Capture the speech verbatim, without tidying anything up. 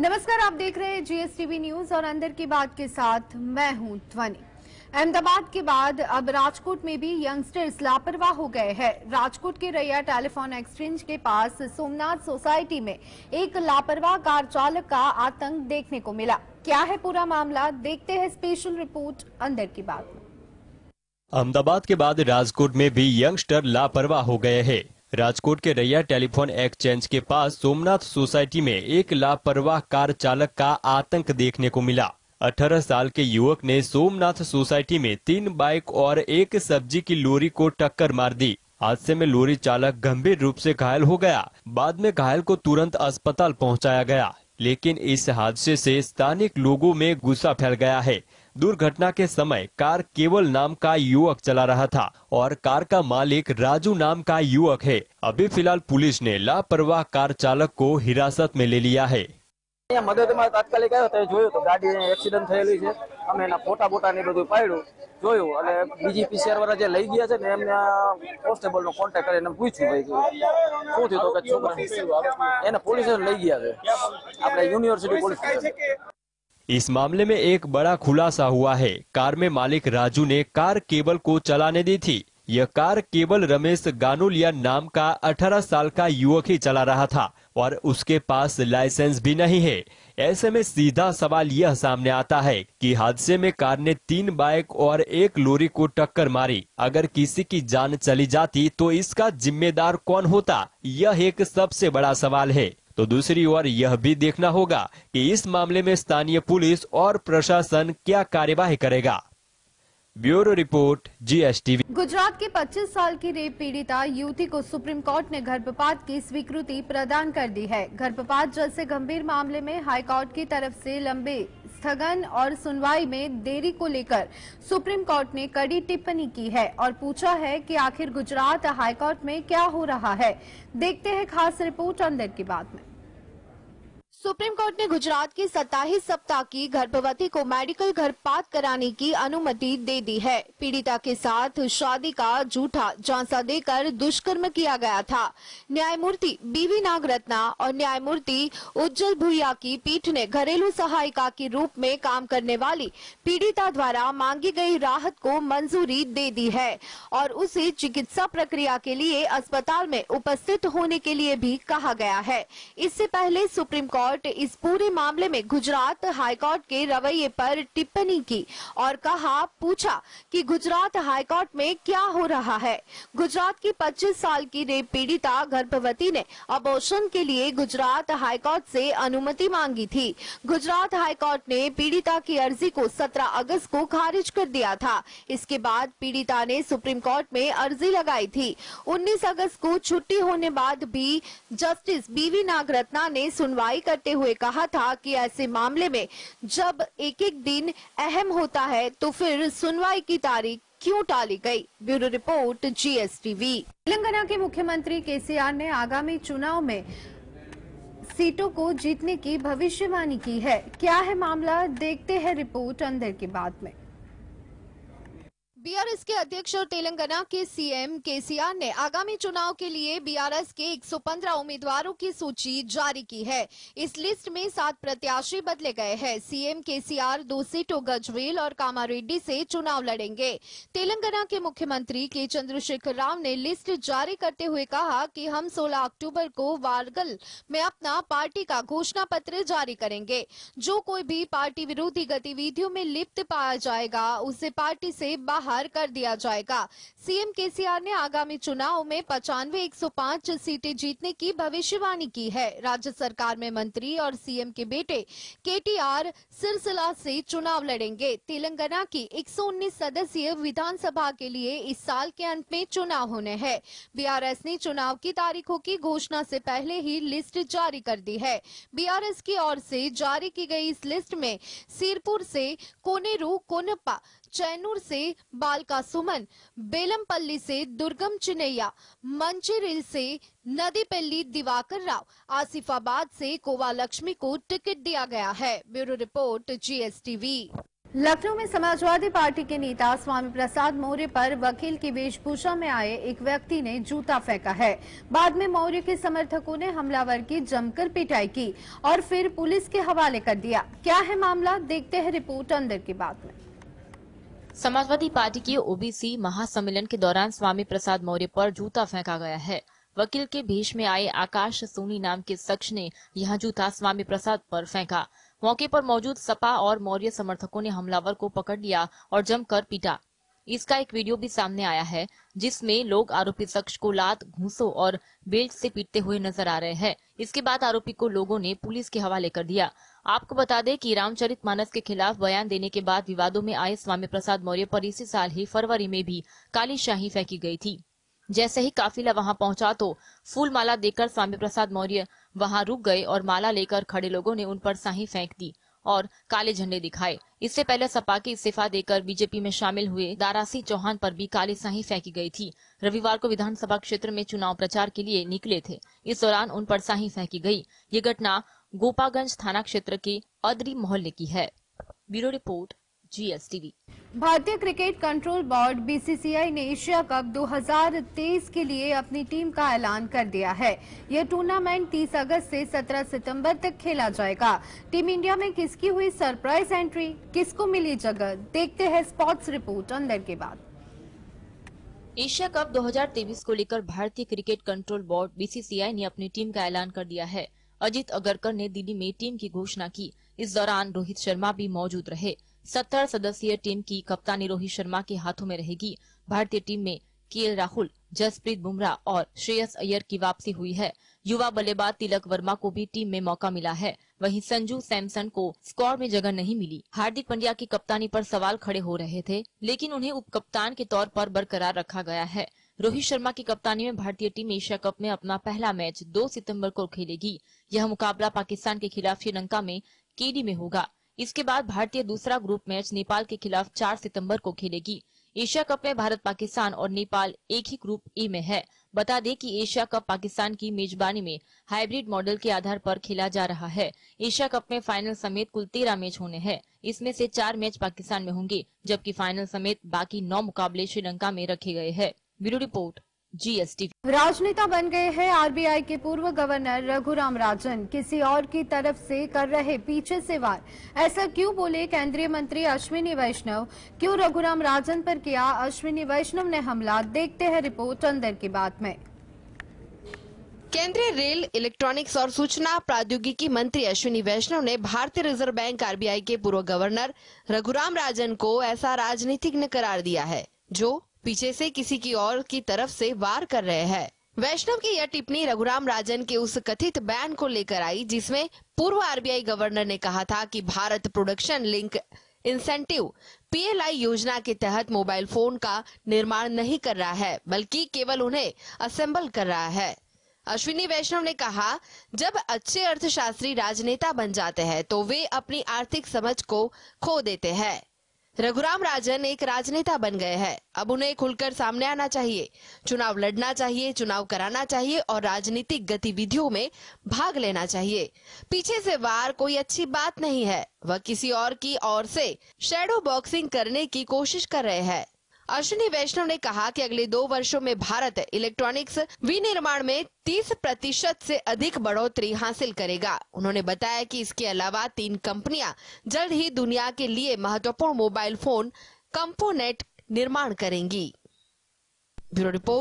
नमस्कार, आप देख रहे हैं जीएसटीवी न्यूज और अंदर की बात के साथ मैं हूं ध्वनि। अहमदाबाद के बाद अब राजकोट में भी यंगस्टर्स लापरवाह हो गए हैं। राजकोट के रैया टेलीफोन एक्सचेंज के पास सोमनाथ सोसाइटी में एक लापरवाह कार चालक का आतंक देखने को मिला। क्या है पूरा मामला, देखते हैं स्पेशल रिपोर्ट अंदर की बात में। अहमदाबाद के बाद राजकोट में भी यंगस्टर लापरवाह हो गए हैं। राजकोट के रैया टेलीफोन एक्सचेंज के पास सोमनाथ सोसाइटी में एक लापरवाह कार चालक का आतंक देखने को मिला। अठारह साल के युवक ने सोमनाथ सोसाइटी में तीन बाइक और एक सब्जी की लोरी को टक्कर मार दी। हादसे में लोरी चालक गंभीर रूप से घायल हो गया। बाद में घायल को तुरंत अस्पताल पहुंचाया गया, लेकिन इस हादसे से स्थानीय लोगों में गुस्सा फैल गया है। दुर्घटना के समय कार केवल नाम का युवक चला रहा था और कार का मालिक राजू नाम का युवक है। अभी फिलहाल पुलिस ने लापरवाह कार चालक को हिरासत में ले लिया है। मददમાં તાત્કાલિક આવ્યો તો જોયું તો ગાડી એક્સિડન્ટ થયેલી છે। અમે એના ફોટા બોટા ને બધું પાડ્યું, જોયું અને બીજી પીસીઆર વાળા જે લઈ ગયા છે ને એમને કોન્સ્ટેબલ નો કોન્ટેક્ટ કરીને પૂછ્યું ભાઈ શું થયું તો કે છોકરા એને પોલીસ લઈ ગયા છે, આપણે યુનિવર્સિટી પોલીસ। इस मामले में एक बड़ा खुलासा हुआ है। कार में मालिक राजू ने कार केबल को चलाने दी थी। यह कार केबल रमेश गानुलिया नाम का अठारह साल का युवक ही चला रहा था और उसके पास लाइसेंस भी नहीं है। ऐसे में सीधा सवाल यह सामने आता है कि हादसे में कार ने तीन बाइक और एक लोरी को टक्कर मारी। अगर किसी की जान चली जाती तो इसका जिम्मेदार कौन होता, यह एक सबसे बड़ा सवाल है। तो दूसरी ओर यह भी देखना होगा कि इस मामले में स्थानीय पुलिस और प्रशासन क्या कार्यवाही करेगा। Bureau report GSTV. गुजरात के पच्चीस साल की रेप पीड़िता युवती को सुप्रीम कोर्ट ने गर्भपात की स्वीकृति प्रदान कर दी है। गर्भपात जैसे गंभीर मामले में हाईकोर्ट की तरफ से लंबे स्थगन और सुनवाई में देरी को लेकर सुप्रीम कोर्ट ने कड़ी टिप्पणी की है और पूछा है कि आखिर गुजरात हाईकोर्ट में क्या हो रहा है। देखते हैं खास रिपोर्ट अंदर की बात में। सुप्रीम कोर्ट ने गुजरात की सत्ताईस सप्ताह की गर्भवती को मेडिकल गर्भपात कराने की अनुमति दे दी है। पीड़िता के साथ शादी का झूठा झांसा देकर दुष्कर्म किया गया था। न्यायमूर्ति बीवी नागरत्ना और न्यायमूर्ति उज्जवल भुइया की पीठ ने घरेलू सहायिका के रूप में काम करने वाली पीड़िता द्वारा मांगी गई राहत को मंजूरी दे दी है और उसे चिकित्सा प्रक्रिया के लिए अस्पताल में उपस्थित होने के लिए भी कहा गया है। इससे पहले सुप्रीम कोर्ट इस पूरे मामले में गुजरात हाईकोर्ट के रवैये पर टिप्पणी की और कहा पूछा कि गुजरात हाईकोर्ट में क्या हो रहा है। गुजरात की पच्चीस साल की रेप पीड़िता गर्भवती ने अबॉर्शन के लिए गुजरात हाईकोर्ट से अनुमति मांगी थी। गुजरात हाईकोर्ट ने पीड़िता की अर्जी को सत्रह अगस्त को खारिज कर दिया था। इसके बाद पीड़िता ने सुप्रीम कोर्ट में अर्जी लगाई थी। उन्नीस अगस्त को छुट्टी होने बाद भी जस्टिस बीवी नागरत्ना ने सुनवाई करते हुए कहा था कि ऐसे मामले में जब एक एक दिन अहम होता है तो फिर सुनवाई की तारीख क्यों टाली गई। Bureau report GSTV. तेलंगाना के मुख्यमंत्री केसीआर ने आगामी चुनाव में सीटों को जीतने की भविष्यवाणी की है। क्या है मामला, देखते हैं रिपोर्ट अंदर की बात में। बीआरएस के अध्यक्ष और तेलंगाना के सीएम केसीआर ने आगामी चुनाव के लिए बीआरएस के एक सौ पंद्रह उम्मीदवारों की सूची जारी की है। इस लिस्ट में सात प्रत्याशी बदले गए हैं। सीएम केसीआर दो सीटों गजवेल और कामारेड्डी से चुनाव लड़ेंगे। तेलंगाना के मुख्यमंत्री के चंद्रशेखर राव ने लिस्ट जारी करते हुए कहा कि हम सोलह अक्टूबर को वारगल में अपना पार्टी का घोषणा पत्र जारी करेंगे। जो कोई भी पार्टी विरोधी गतिविधियों में लिप्त पाया जाएगा उसे पार्टी से बाहर कर दिया जाएगा। सीएम केसीआर ने आगामी चुनाव में पचानवे एक सौ पाँच सीटें जीतने की भविष्यवाणी की है। राज्य सरकार में मंत्री और सीएम के बेटे केटीआर सिरसला से चुनाव लड़ेंगे। तेलंगाना की एक सौ उन्नीस सदस्यीय विधानसभा के लिए इस साल के अंत में चुनाव होने हैं। बीआरएस ने चुनाव की तारीखों की घोषणा से पहले ही लिस्ट जारी कर दी है। बीआरएस की ओर से जारी की गई इस लिस्ट में सिरपुर से कोनेरू कोनप्पा, चैनूर से बालका सुमन, बेलमपल्ली से दुर्गम चिन्हैया, मंचिरिल से नदीपल्ली दिवाकर राव, आसिफाबाद से कोवा लक्ष्मी को टिकट दिया गया है। Bureau report GSTV. लखनऊ में समाजवादी पार्टी के नेता स्वामी प्रसाद मौर्य पर वकील की वेशभूषा में आए एक व्यक्ति ने जूता फेंका है। बाद में मौर्य के समर्थकों ने हमलावर की जमकर पिटाई की और फिर पुलिस के हवाले कर दिया। क्या है मामला, देखते हैं रिपोर्ट अंदर की बात में। समाजवादी पार्टी के ओबीसी महासम्मेलन के दौरान स्वामी प्रसाद मौर्य पर जूता फेंका गया है। वकील के भेष में आए आकाश सोनी नाम के शख्स ने यह जूता स्वामी प्रसाद पर फेंका। मौके पर मौजूद सपा और मौर्य समर्थकों ने हमलावर को पकड़ लिया और जमकर पीटा। इसका एक वीडियो भी सामने आया है जिसमें लोग आरोपी शख्स को लात, घूंसों और बेल्ट से पीटते हुए नजर आ रहे हैं। इसके बाद आरोपी को लोगों ने पुलिस के हवाले कर दिया। आपको बता दें कि रामचरितमानस के खिलाफ बयान देने के बाद विवादों में आए स्वामी प्रसाद मौर्य पर इसी साल ही फरवरी में भी काली शाही फेंकी गयी थी। जैसे ही काफिला वहां पहुंचा तो फूल माला देकर स्वामी प्रसाद मौर्य वहां रुक गए और माला लेकर खड़े लोगों ने उन पर शाही फेंक दी और काले झंडे दिखाए। इससे पहले सपा के इस्तीफा देकर बीजेपी में शामिल हुए दारा सिंह चौहान पर भी काली शाही फेंकी गई थी। रविवार को विधानसभा क्षेत्र में चुनाव प्रचार के लिए निकले थे, इस दौरान उन पर शाही फेंकी गई। ये घटना गोपागंज थाना क्षेत्र के अद्री मोहल्ले की है। Bureau report G S T V. भारतीय cricket control board B C C I ने एशिया कप दो हज़ार तेईस के लिए अपनी टीम का ऐलान कर दिया है। यह टूर्नामेंट तीस अगस्त से सत्रह सितंबर तक खेला जाएगा। टीम इंडिया में किसकी हुई सरप्राइज एंट्री, किसको मिली जगह, देखते हैं स्पोर्ट्स रिपोर्ट अंदर के बाद। एशिया कप दो हज़ार तेईस को लेकर भारतीय cricket control board B C C I ने अपनी टीम का ऐलान कर दिया है। अजित अगरकर ने दिल्ली में टीम की घोषणा की। इस दौरान रोहित शर्मा भी मौजूद रहे। सत्तर सदस्यीय टीम की कप्तानी रोहित शर्मा के हाथों में रहेगी। भारतीय टीम में के एल राहुल, जसप्रीत बुमराह और श्रेयस अय्यर की वापसी हुई है। युवा बल्लेबाज तिलक वर्मा को भी टीम में मौका मिला है। वहीं संजू सैमसन को स्क्वाड में जगह नहीं मिली। हार्दिक पंड्या की कप्तानी पर सवाल खड़े हो रहे थे, लेकिन उन्हें उपकप्तान के तौर पर बरकरार रखा गया है। रोहित शर्मा की कप्तानी में भारतीय टीम एशिया कप में अपना पहला मैच दो सितंबर को खेलेगी। यह मुकाबला पाकिस्तान के खिलाफ श्रीलंका में केडी में होगा। इसके बाद भारतीय दूसरा ग्रुप मैच नेपाल के खिलाफ चार सितंबर को खेलेगी। एशिया कप में भारत, पाकिस्तान और नेपाल एक ही ग्रुप ए में है। बता दें कि एशिया कप पाकिस्तान की मेजबानी में हाइब्रिड मॉडल के आधार पर खेला जा रहा है। एशिया कप में फाइनल समेत कुल तेरह मैच होने हैं। इसमें से चार मैच पाकिस्तान में होंगे, जबकि फाइनल समेत बाकी नौ मुकाबले श्रीलंका में रखे गए हैं। Bureau report G S T V. राजनेता बन गए हैं आर बी आई के पूर्व गवर्नर रघुराम राजन। किसी और की तरफ से कर रहे पीछे से वार, ऐसा क्यों बोले केंद्रीय मंत्री अश्विनी वैष्णव? क्यों रघुराम राजन पर किया अश्विनी वैष्णव ने हमला, देखते हैं रिपोर्ट अंदर की बात में। केंद्रीय रेल, इलेक्ट्रॉनिक्स और सूचना प्रौद्योगिकी मंत्री अश्विनी वैष्णव ने भारतीय reserve bank R B I के पूर्व गवर्नर रघुराम राजन को ऐसा राजनीतिज्ञ करार दिया है जो पीछे से किसी की और की तरफ से वार कर रहे हैं। वैष्णव की यह टिप्पणी रघुराम राजन के उस कथित बैन को लेकर आई जिसमें पूर्व आर बी आई गवर्नर ने कहा था कि Bharat production link incentive P L I योजना के तहत मोबाइल फोन का निर्माण नहीं कर रहा है, बल्कि केवल उन्हें असेंबल कर रहा है। अश्विनी वैष्णव ने कहा, जब अच्छे अर्थशास्त्री राजनेता बन जाते हैं तो वे अपनी आर्थिक समझ को खो देते हैं। रघुराम राजन एक राजनेता बन गए हैं, अब उन्हें खुलकर सामने आना चाहिए, चुनाव लड़ना चाहिए, चुनाव कराना चाहिए और राजनीतिक गतिविधियों में भाग लेना चाहिए। पीछे से वार कोई अच्छी बात नहीं है, वह किसी और की ओर से शैडो बॉक्सिंग करने की कोशिश कर रहे हैं। अश्विनी वैष्णव ने कहा कि अगले दो वर्षों में भारत इलेक्ट्रॉनिक्स विनिर्माण में तीस प्रतिशत से अधिक बढ़ोतरी हासिल करेगा। उन्होंने बताया कि इसके अलावा तीन कंपनियां जल्द ही दुनिया के लिए महत्वपूर्ण मोबाइल फोन कंपोनेंट निर्माण करेंगी। Bureau report.